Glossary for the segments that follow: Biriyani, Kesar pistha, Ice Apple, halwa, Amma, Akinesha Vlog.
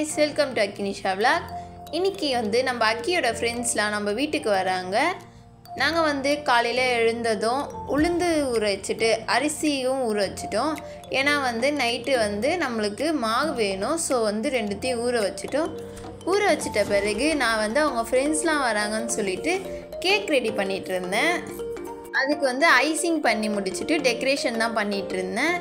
guys, welcome to Akinesha Vlog. இன்னைக்கு வந்து நம்ம அக்கியோட ஃப்ரெண்ட்ஸ்லாம் நம்ம வீட்டுக்கு வராங்க. நாங்க வந்து காலையில எழுந்ததும் உளுந்து ஊற வச்சிட்டு அரிசியும் ஊற வச்சிட்டோம். ஏனா வந்து நைட் வந்து நமக்கு மாவு வேணும். சோ வந்து ரெண்டுத்தையும் ஊற வச்சிட்ட பிறகு நான் வந்து அவங்க ஃப்ரெண்ட்ஸ்லாம் வராங்கன்னு சொல்லிட்டு கேக் ரெடி பண்ணிட்டு இருந்தேன். அதுக்கு வந்து ஐசிங் பண்ணி முடிச்சிட்டு டெக்கரேஷன் தான் பண்ணிட்டு இருந்தேன்.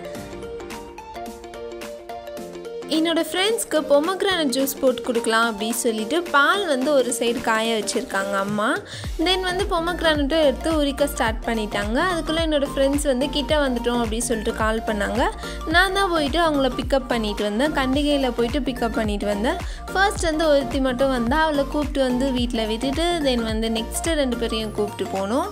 என்னோட ஃப்ரெண்ட்ஸ்க்கு பொமக்ரானட் ஜூஸ் போட்டு கொடுக்கலாம் அப்படின்னு சொல்லிட்டு பால் வந்து ஒரு சைடு காய வச்சுருக்காங்க அம்மா. தென் வந்து பொமக்ரானட்டும் எடுத்து உரிக்க ஸ்டார்ட் பண்ணிட்டாங்க. அதுக்குள்ளே என்னோடய ஃப்ரெண்ட்ஸ் வந்து கிட்டே வந்துட்டோம் அப்படின்னு சொல்லிட்டு கால் பண்ணாங்க. நான் தான் போயிட்டு அவங்கள பிக்கப் பண்ணிட்டு வந்தேன். கண்டிகையில் போயிட்டு பிக்கப் பண்ணிட்டு வந்தேன். ஃபர்ஸ்ட் வந்து ஒருத்தி மட்டும் வந்தால் அவளை கூப்பிட்டு வந்து வீட்டில் விட்டுட்டு தென் வந்து நெக்ஸ்ட்டு ரெண்டு பேரையும் கூப்பிட்டு போனோம்.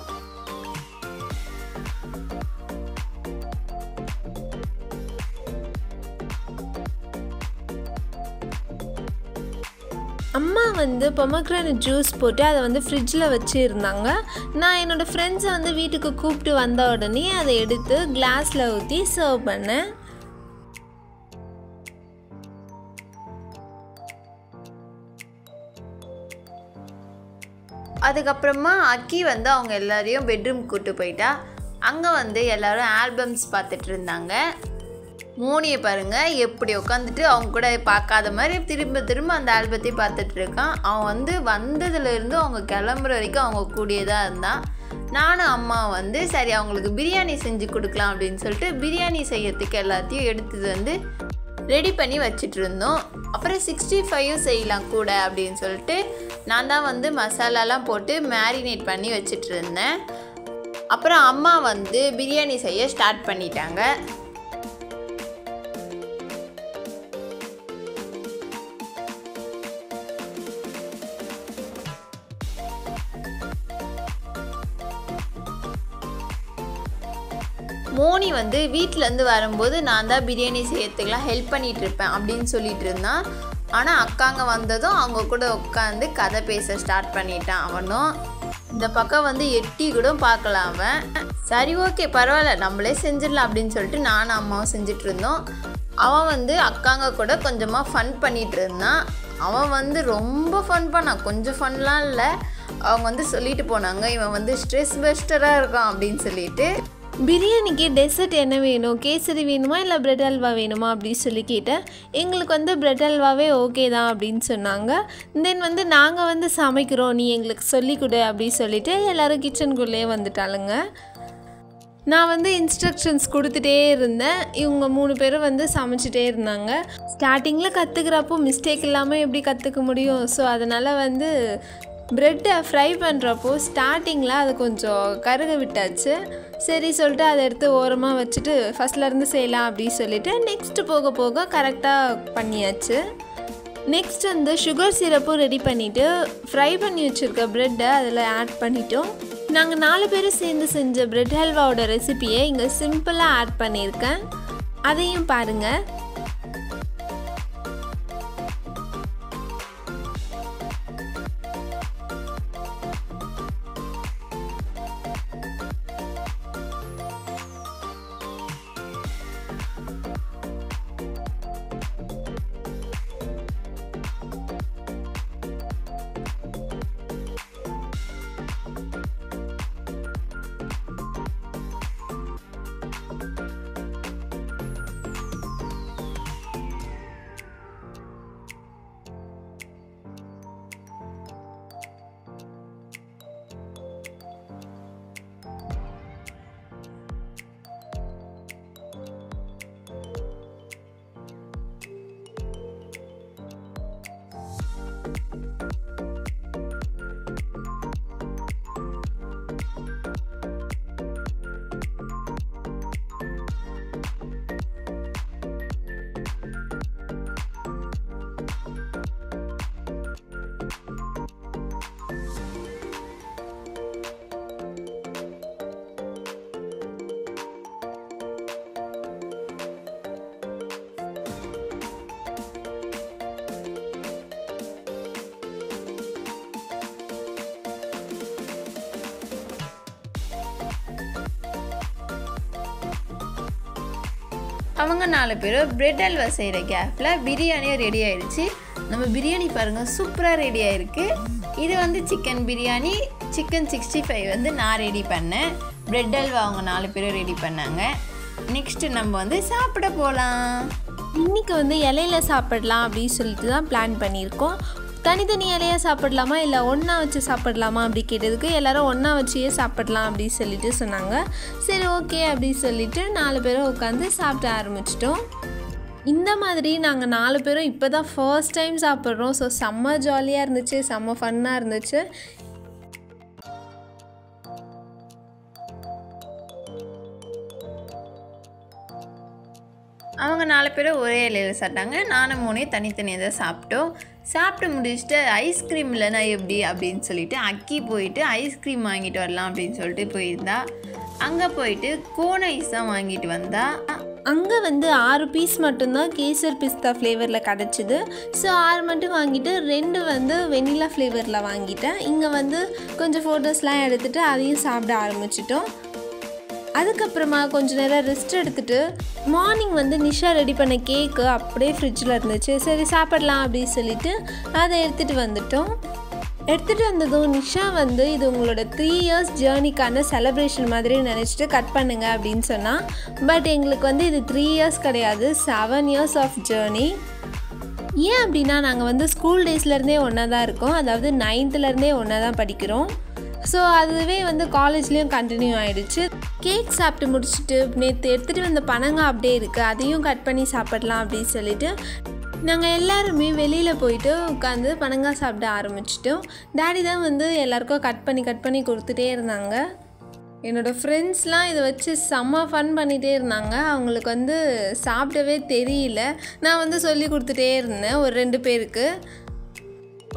அம்மா வந்து பொமக்ரானட் ஜூஸ் போட்டு அதை வந்து ஃப்ரிட்ஜில் வச்சுருந்தாங்க. நான் என்னோடய ஃப்ரெண்ட்ஸை வந்து வீட்டுக்கு கூப்பிட்டு வந்த உடனே அதை எடுத்து கிளாஸில் ஊற்றி சர்வ் பண்ணேன். அதுக்கப்புறமா அக்கி வந்து அவங்க எல்லாரையும் பெட்ரூம் கூப்பிட்டு போயிட்டா. அங்கே வந்து எல்லோரும் ஆல்பம்ஸ் பார்த்துட்டு இருந்தாங்க. மோனியை பாருங்கள், எப்படி உட்காந்துட்டு அவங்க கூட பார்க்காத மாதிரி திரும்ப அந்த ஆல்பத்தை பார்த்துட்டு இருக்கான். அவன் வந்து வந்ததுலேருந்து அவங்க கிளம்புற வரைக்கும் அவங்க கூடியதாக இருந்தான். நானும் அம்மா வந்து சரி அவங்களுக்கு பிரியாணி செஞ்சு கொடுக்கலாம் அப்படின்னு சொல்லிட்டு பிரியாணி செய்யறதுக்கு எல்லாத்தையும் எடுத்தது வந்து ரெடி பண்ணி வச்சுட்டு இருந்தோம். அப்புறம் 65 செய்யலாம் கூட அப்படின்னு சொல்லிட்டு நான் தான் வந்து மசாலாலாம் போட்டு மேரினேட் பண்ணி வச்சுட்டு இருந்தேன். அப்புறம் அம்மா வந்து பிரியாணி செய்ய ஸ்டார்ட் பண்ணிட்டாங்க. மோனி வந்து வீட்டிலேருந்து வரும்போது நான் தான் பிரியாணி செய்யறதுக்கெலாம் ஹெல்ப் பண்ணிகிட்ருப்பேன் அப்படின்னு சொல்லிட்டு இருந்தான். ஆனால் அக்காங்க வந்ததும் அவங்க கூட உட்காந்து கதை பேச ஸ்டார்ட் பண்ணிட்டான். அவனும் இந்த பக்கம் வந்து எட்டி கூட பார்க்கல அவன். சரி ஓகே பரவாயில்ல நம்மளே செஞ்சிடலாம் அப்படின்னு சொல்லிட்டு நானும் அம்மாவும் செஞ்சிட்ருந்தோம். அவன் வந்து அக்காங்க கூட கொஞ்சமாக ஃபன் பண்ணிகிட்டு இருந்தான். அவன் வந்து ரொம்ப ஃபன் பண்ணான், கொஞ்சம் ஃபன்லாம் இல்லை. அவங்க வந்து சொல்லிட்டு போனாங்க இவன் வந்து ஸ்ட்ரெஸ் பெஸ்டராக இருக்கான் அப்படின்னு சொல்லிட்டு. பிரியாணிக்கு டெசர்ட் என்ன வேணும், கேசரி வேணுமா இல்லை பிரெட் அல்வா வேணுமா அப்படின்னு சொல்லி கேட்டேன். எங்களுக்கு வந்து பிரெட் அல்வாவே ஓகே தான் அப்படின்னு சொன்னாங்க. தென் வந்து நாங்கள் வந்து சமைக்கிறோம், நீ எங்களுக்கு சொல்லிக் கொடு அப்படின்னு சொல்லிவிட்டு எல்லோரும் கிச்சனுக்குள்ளேயே வந்துட்டாளுங்க. நான் வந்து இன்ஸ்ட்ரக்ஷன்ஸ் கொடுத்துட்டே இருந்தேன். இவங்க 3 பேரும் வந்து சமைச்சிட்டே இருந்தாங்க. ஸ்டார்டிங்கில் கற்றுக்கிறப்போ மிஸ்டேக் இல்லாமல் எப்படி கற்றுக்க முடியும்? ஸோ அதனால் வந்து பிரெட்டை ஃப்ரை பண்ணுறப்போ ஸ்டார்டிங்கில் அது கொஞ்சம் கருக விட்டாச்சு. சரி சொல்லிட்டு அதை எடுத்து ஓரமாக வச்சுட்டு ஃபஸ்ட்லேருந்து செய்யலாம் அப்படின்னு சொல்லிவிட்டு நெக்ஸ்ட்டு போக போக கரெக்டாக பண்ணியாச்சு. நெக்ஸ்ட் வந்து சுகர் சிரப்பும் ரெடி பண்ணிவிட்டு ஃப்ரை பண்ணி வச்சுருக்க பிரெட்டை அதில் ஆட் பண்ணிட்டோம். நாங்கள் 4 பேர் சேர்ந்து செஞ்ச பிரெட் ஹல்வாவோட ரெசிபியை இங்கே சிம்பிளாக ஆட் பண்ணியிருக்கேன், அதையும் பாருங்கள். அவங்க 4 பேரும் பிரெட் அல்வா செய்கிற கேப்பில் பிரியாணியும் ரெடி ஆகிடுச்சு. நம்ம பிரியாணி பாருங்க சூப்பரா ரெடியா இருக்கு. இது வந்து chicken பிரியாணி, chicken 65 வந்து நான் ரெடி பண்ணேன். bread halwa அவங்க நாலு பேர் ரெடி பண்ணாங்க. நெக்ஸ்ட் நம்ம வந்து சாப்பிட போலாம். இன்னைக்கு வந்து இலையில சாப்பிடலாம் அப்படி சொல்லிட்டு தான் பிளான் பண்ணியிருக்கோம். தனித்தனி இலையா சாப்பிடலாமா இல்லை ஒன்றா வச்சு சாப்பிடலாமா அப்படி கேட்டதுக்கு எல்லாரும் ஒன்றா வச்சியே சாப்பிடலாம் அப்படி சொல்லிட்டு சொன்னாங்க. சரி ஓகே அப்படி சொல்லிட்டு நாலு பேரும் உட்காந்து சாப்பிட ஆரம்பிச்சிட்டோம். இந்த மாதிரி நாங்கள் நாலு பேரும் இப்போ தான் ஃபர்ஸ்ட் டைம் சாப்பிட்றோம். ஸோ செம்ம ஜாலியாக இருந்துச்சு, செம்ம ஃபன்னாக இருந்துச்சு. அவங்க நாலு பேரும் ஒரே இலையில் சாப்பிட்டாங்க, நானும் மூணே தனித்தனியாக தான் சாப்பிட்டோம். சாப்பிட்டு முடிச்சுட்டு ஐஸ்கிரீம் இல்லைனா எப்படி அப்படின்னு சொல்லிட்டு அக்கி போயிட்டு ஐஸ்கிரீம் வாங்கிட்டு வரலாம் அப்படின்னு சொல்லிட்டு போயிருந்தா. அங்கே போயிட்டு கோன் ஐஸ் தான் வாங்கிட்டு வந்தா. அங்கே வந்து 6 பீஸ் மட்டும்தான் கேசர் பிஸ்தா ஃப்ளேவரில் கிடச்சிது. ஸோ 6 மட்டும் வாங்கிட்டு 2 வந்து வெண்ணிலா ஃப்ளேவரில் வாங்கிட்டேன். இங்கே வந்து கொஞ்சம் ஃபோட்டோஸ்லாம் எடுத்துகிட்டு அதையும் சாப்பிட ஆரம்பிச்சிட்டோம். அதுக்கப்புறமா கொஞ்சம் நேரம் ரெஸ்ட் எடுத்துகிட்டு மார்னிங் வந்து நிஷா ரெடி பண்ண கேக்கு அப்படியே ஃப்ரிட்ஜில் இருந்துச்சு. சரி சாப்பிடலாம் அப்படின்னு சொல்லிவிட்டு அதை எடுத்துகிட்டு வந்துட்டோம். எடுத்துகிட்டு வந்ததும் நிஷா வந்து இது உங்களோட 3 இயர்ஸ் ஜேர்னிக்கான செலிப்ரேஷன் மாதிரி நினச்சிட்டு கட் பண்ணுங்க அப்படின்னு சொன்னால். பட் எங்களுக்கு வந்து இது 3 இயர்ஸ் கிடையாது, 7 இயர்ஸ் ஆஃப் ஜேர்னி. ஏன் அப்படின்னா நாங்கள் வந்து ஸ்கூல் டேஸ்லேருந்தே ஒன்றா தான் இருக்கோம், அதாவது 9th ஒன்றா தான் படிக்கிறோம். ஸோ அதுவே வந்து காலேஜ்லேயும் கண்டினியூ ஆகிடுச்சு. கேக் சாப்பிட்டு முடிச்சுட்டு நேற்று எடுத்துகிட்டு வந்த பனங்காய் அப்படியே இருக்குது, அதையும் கட் பண்ணி சாப்பிடலாம் அப்படின்னு சொல்லிட்டு நாங்கள் எல்லாருமே வெளியில் போயிட்டு உட்காந்து பனங்காய் சாப்பிட ஆரம்பிச்சிட்டோம். டாடி தான் வந்து எல்லாருக்கும் கட் பண்ணி கொடுத்துட்டே இருந்தாங்க. என்னோடய ஃப்ரெண்ட்ஸ்லாம் இதை வச்சு செம்ம ஃபன் பண்ணிகிட்டே இருந்தாங்க. அவங்களுக்கு வந்து சாப்பிடவே தெரியல. நான் வந்து சொல்லி கொடுத்துட்டே இருந்தேன். ஒரு 2 பேருக்கு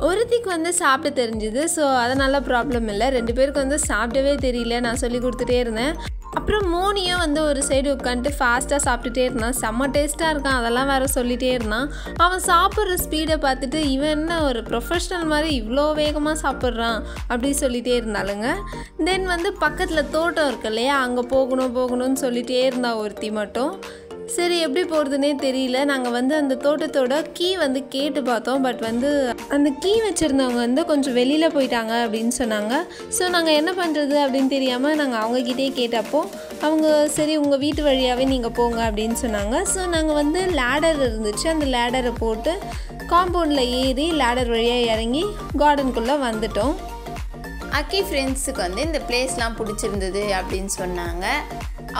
ஒருத்திக்கு வந்து சாப்பிட தெரிஞ்சுது. ஸோ அதனால் ப்ராப்ளம் இல்லை. 2 பேருக்கு வந்து சாப்பிடவே தெரியல, நான் சொல்லி கொடுத்துட்டே இருந்தேன். அப்புறம் மோனியும் வந்து ஒரு சைடு உட்காந்துட்டு ஃபாஸ்ட்டாக சாப்பிட்டுட்டே இருந்தான். செம்ம டேஸ்ட்டாக இருக்கான் அதெல்லாம் வேறு சொல்லிகிட்டே இருந்தான். அவன் சாப்பிட்ற ஸ்பீடை பார்த்துட்டு இவன் என்ன ஒரு ப்ரொஃபஷ்னல் மாதிரி இவ்வளோ வேகமாக சாப்பிட்றான் அப்படி சொல்லிகிட்டே இருந்தாளுங்க. தென் வந்து பக்கத்தில் தோட்டம் இருக்கு இல்லையா, அங்கே போகணும்னு சொல்லிகிட்டே இருந்தான் ஒருத்தி மட்டும். சரி எப்படி போகிறதுனே தெரியல. நாங்கள் வந்து அந்த தோட்டத்தோட கீ வந்து கேட்டு பார்த்தோம். பட் வந்து அந்த கீ வச்சுருந்தவங்க வந்து கொஞ்சம் வெளியில் போயிட்டாங்க அப்படின்னு சொன்னாங்க. ஸோ நாங்கள் என்ன பண்ணுறது அப்படின்னு தெரியாமல் நாங்கள் அவங்கக்கிட்டே கேட்டப்போ அவங்க சரி உங்கள் வீட்டு வழியாகவே நீங்கள் போங்க அப்படின்னு சொன்னாங்க. ஸோ நாங்கள் வந்து லேடர் இருந்துச்சு, அந்த லேடரை போட்டு காம்பவுண்டில் ஏறி லேடர் வழியாக இறங்கி கார்டனுக்குள்ளே வந்துட்டோம். அக்கி ஃப்ரெண்ட்ஸுக்கு வந்து இந்த பிளேஸ்லாம் பிடிச்சிருந்தது அப்படின்னு சொன்னாங்க.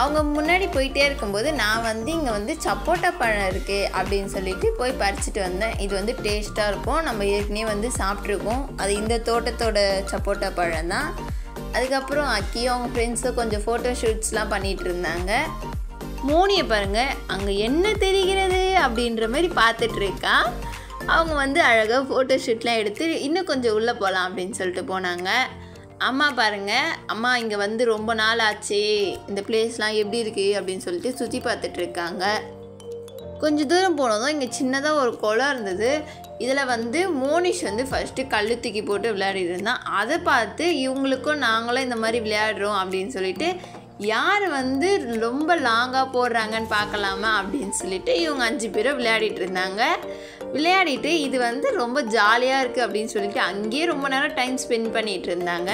அவங்க முன்னாடி போயிட்டே இருக்கும்போது நான் வந்து இங்கே வந்து சப்போட்டா பழம் இருக்குது அப்படின்னு சொல்லிட்டு போய் பறிச்சுட்டு வந்தேன். இது வந்து டேஸ்ட்டாக இருக்கும், நம்ம ஏற்கனவே வந்து சாப்பிட்ருக்கோம். அது இந்த தோட்டத்தோட சப்போட்டா பழம் தான். அதுக்கப்புறம் அக்கியும் அவங்க ஃப்ரெண்ட்ஸும் கொஞ்சம் ஃபோட்டோ ஷூட்ஸ்லாம் பண்ணிகிட்டு இருந்தாங்க. மோனியை பாருங்கள், அங்கே என்ன தெரிகிறது அப்படின்ற மாதிரி பார்த்துட்ருக்கா. அவங்க வந்து அழகாக ஃபோட்டோ ஷூட்லாம் எடுத்து இன்னும் கொஞ்சம் உள்ளே போகலாம் அப்படின்னு சொல்லிட்டு போனாங்க. அம்மா பாருங்கள், அம்மா இங்கே வந்து ரொம்ப நாள் ஆச்சு, இந்த பிளேஸ்லாம் எப்படி இருக்குது அப்படின்னு சொல்லிட்டு சுற்றி பார்த்துட்ருக்காங்க. கொஞ்சம் தூரம் போனதும் இங்கே சின்னதாக ஒரு குளம் இருந்தது. இதில் வந்து மோனிஷ் வந்து ஃபஸ்ட்டு கல் தூக்கி போட்டு விளையாடிட்டு இருந்தான். அதை பார்த்து இவங்களுக்கும் நாங்களும் இந்த மாதிரி விளையாடுறோம் அப்படின்னு சொல்லிட்டு யார் வந்து ரொம்ப லாங்காக போடுறாங்கன்னு பார்க்கலாமா அப்படின்னு சொல்லிட்டு இவங்க 5 பேரும் விளையாடிட்டு இருந்தாங்க. விளையாடிட்டு இது வந்து ரொம்ப ஜாலியாக இருக்குது அப்படின்னு சொல்லிட்டு அங்கேயே ரொம்ப நேரம் டைம் ஸ்பெண்ட் பண்ணிகிட்டு இருந்தாங்க.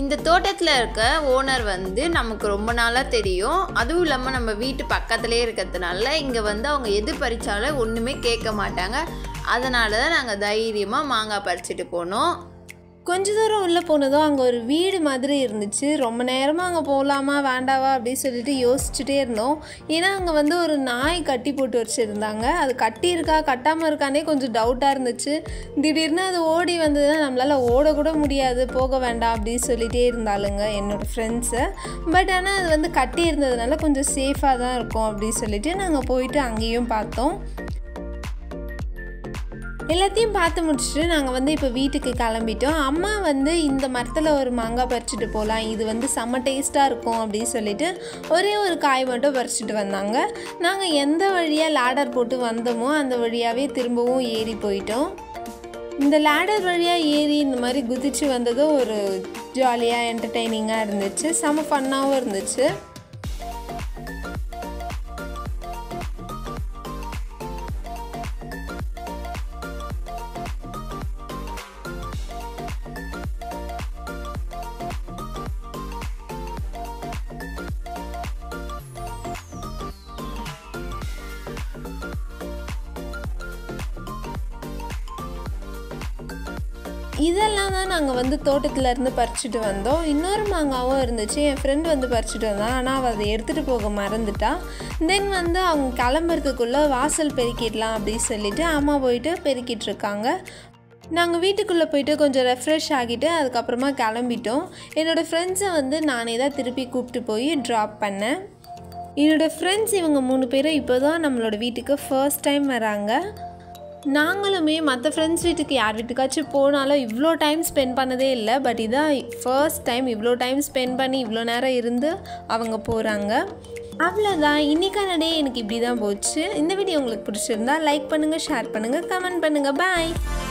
இந்த தோட்டத்தில் இருக்க ஓனர் வந்து நமக்கு ரொம்ப நாளாக தெரியும். அதுவும் இல்லாமல் நம்ம வீட்டு பக்கத்துலேயே இருக்கிறதுனால இங்கே வந்து அவங்க எது பறித்தாலும் ஒன்றுமே கேட்க மாட்டாங்க. அதனால தான் நாங்கள் தைரியமாக மாங்காய் பறிச்சுட்டு போனோம். கொஞ்ச தூரம் உள்ள போனதும் அங்க ஒரு வீடு மாதிரி இருந்துச்சு. ரொம்ப நேரமா அங்க போலாமா வேண்டாவா அப்படி சொல்லிட்டு யோசிச்சுட்டே இருந்தோம். ஏன்னா அங்க வந்து ஒரு நாய் கட்டி போட்டு வச்சிருந்தாங்க. அது கட்டி இருக்கா கட்டாம இருக்கானே கொஞ்சம் டவுட்டா இருந்துச்சு. திடீர்னு அது ஓடி வந்ததுன்னா நம்மளால ஓட கூட முடியாது, போக வேண்டாம் அப்படின்னு சொல்லிட்டே இருந்தாலுங்க என்னோட ஃப்ரெண்ட்ஸு. பட் ஆனால் அது வந்து கட்டி இருந்ததுனால கொஞ்சம் சேஃபாக தான் இருக்கும் அப்படின்னு சொல்லிட்டு நாங்கள் போயிட்டு அங்கேயும் பார்த்தோம். எல்லாத்தையும் பார்த்து முடிச்சுட்டு நாங்கள் வந்து இப்போ வீட்டுக்கு கிளம்பிட்டோம். அம்மா வந்து இந்த மரத்தில் ஒரு மாங்காய் பறிச்சுட்டு போகலாம், இது வந்து செம்ம டேஸ்ட்டாக இருக்கும் அப்படின்னு சொல்லிட்டு ஒரே ஒரு காய் மட்டும் பறிச்சுட்டு வந்தாங்க. நாங்கள் எந்த வழியாக லேடர் போட்டு வந்தோமோ அந்த வழியாகவே திரும்பவும் ஏறி போயிட்டோம். இந்த லேடர் வழியாக ஏறி இந்த மாதிரி குதிச்சு வந்ததும் ஒரு ஜாலியாக என்டர்டெய்னிங்காக இருந்துச்சு, செம்ம ஃபன்னாகவும் இருந்துச்சு. இதெல்லாம் தான் நாங்கள் வந்து தோட்டத்துலேருந்து பறிச்சுட்டு வந்தோம். இன்னொரு மாங்காவும் இருந்துச்சு, என் ஃப்ரெண்டு வந்து பறிச்சுட்டு வந்தான். ஆனால் அவள் அதை எடுத்துகிட்டு போக மறந்துட்டா. தென் வந்து அவங்க கிளம்புறதுக்குள்ளே வாசல் பெருக்கிடலாம் அப்படின்னு சொல்லிவிட்டு அம்மா போயிட்டு பெருக்கிட்டுருக்காங்க. நாங்கள் வீட்டுக்குள்ளே போயிட்டு கொஞ்சம் ரெஃப்ரெஷ் ஆகிட்டு அதுக்கப்புறமா கிளம்பிட்டோம். என்னோடய ஃப்ரெண்ட்ஸை வந்து நானே தான் திருப்பி கூப்பிட்டு போய் ட்ராப் பண்ணேன். என்னோடய ஃப்ரெண்ட்ஸ் இவங்க 3 பேரும் இப்போ தான் நம்மளோட வீட்டுக்கு ஃபர்ஸ்ட் டைம் வராங்க. நாங்களுமே மற்ற ஃப்ரெண்ட்ஸ் வீட்டுக்கு யார் வீட்டுக்காச்சும் போனாலும் இவ்வளோ டைம் ஸ்பெண்ட் பண்ணதே இல்லை. பட் இதான் ஃபர்ஸ்ட் டைம் இவ்வளோ டைம் ஸ்பெண்ட் பண்ணி இவ்வளோ நேரம் இருந்து அவங்க போகிறாங்க. அவ்வளோதான், இன்றைக்கான டே எனக்கு இப்படி தான் போச்சு. இந்த வீடியோ உங்களுக்கு பிடிச்சிருந்தா லைக் பண்ணுங்கள், ஷேர் பண்ணுங்கள், கமெண்ட் பண்ணுங்கள். பாய்.